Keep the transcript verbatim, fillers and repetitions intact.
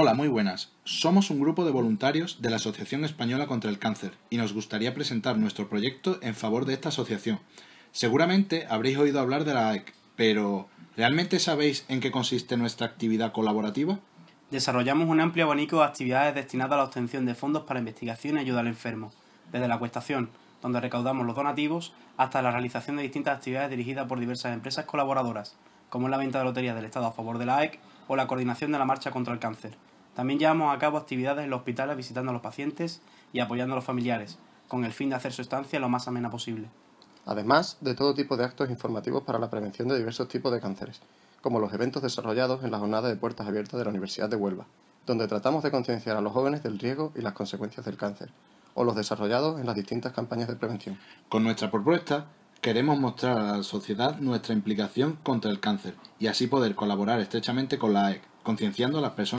Hola, muy buenas. Somos un grupo de voluntarios de la Asociación Española contra el Cáncer y nos gustaría presentar nuestro proyecto en favor de esta asociación. Seguramente habréis oído hablar de la A E C, pero ¿realmente sabéis en qué consiste nuestra actividad colaborativa? Desarrollamos un amplio abanico de actividades destinadas a la obtención de fondos para investigación y ayuda al enfermo, desde la cuestación, donde recaudamos los donativos, hasta la realización de distintas actividades dirigidas por diversas empresas colaboradoras, como la venta de loterías del Estado a favor de la A E C, o la coordinación de la marcha contra el cáncer. También llevamos a cabo actividades en los hospitales visitando a los pacientes y apoyando a los familiares, con el fin de hacer su estancia lo más amena posible. Además de todo tipo de actos informativos para la prevención de diversos tipos de cánceres, como los eventos desarrollados en la jornada de puertas abiertas de la Universidad de Huelva, donde tratamos de concienciar a los jóvenes del riesgo y las consecuencias del cáncer, o los desarrollados en las distintas campañas de prevención. Con nuestra propuesta, queremos mostrar a la sociedad nuestra implicación contra el cáncer y así poder colaborar estrechamente con la A E C, concienciando a las personas.